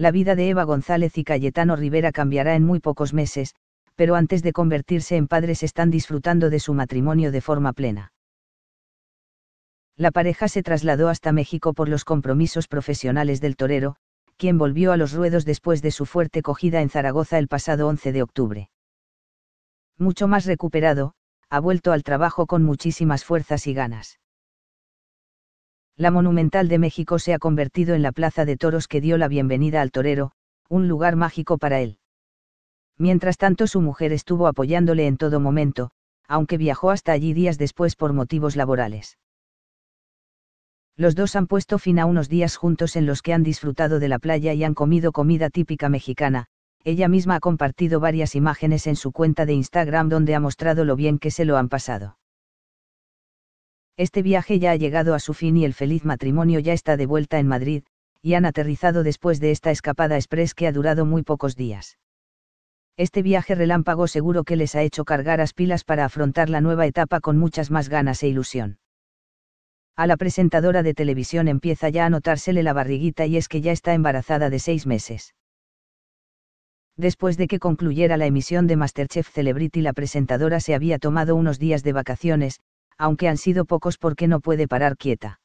La vida de Eva González y Cayetano Rivera cambiará en muy pocos meses, pero antes de convertirse en padres están disfrutando de su matrimonio de forma plena. La pareja se trasladó hasta México por los compromisos profesionales del torero, quien volvió a los ruedos después de su fuerte acogida en Zaragoza el pasado 11 de octubre. Mucho más recuperado, ha vuelto al trabajo con muchísimas fuerzas y ganas. La Monumental de México se ha convertido en la plaza de toros que dio la bienvenida al torero, un lugar mágico para él. Mientras tanto, su mujer estuvo apoyándole en todo momento, aunque viajó hasta allí días después por motivos laborales. Los dos han puesto fin a unos días juntos en los que han disfrutado de la playa y han comido comida típica mexicana. Ella misma ha compartido varias imágenes en su cuenta de Instagram donde ha mostrado lo bien que se lo han pasado. Este viaje ya ha llegado a su fin y el feliz matrimonio ya está de vuelta en Madrid, y han aterrizado después de esta escapada express que ha durado muy pocos días. Este viaje relámpago seguro que les ha hecho cargar las pilas para afrontar la nueva etapa con muchas más ganas e ilusión. A la presentadora de televisión empieza ya a notársele la barriguita y es que ya está embarazada de 6 meses. Después de que concluyera la emisión de Masterchef Celebrity, la presentadora se había tomado unos días de vacaciones, aunque han sido pocos porque no puede parar quieta.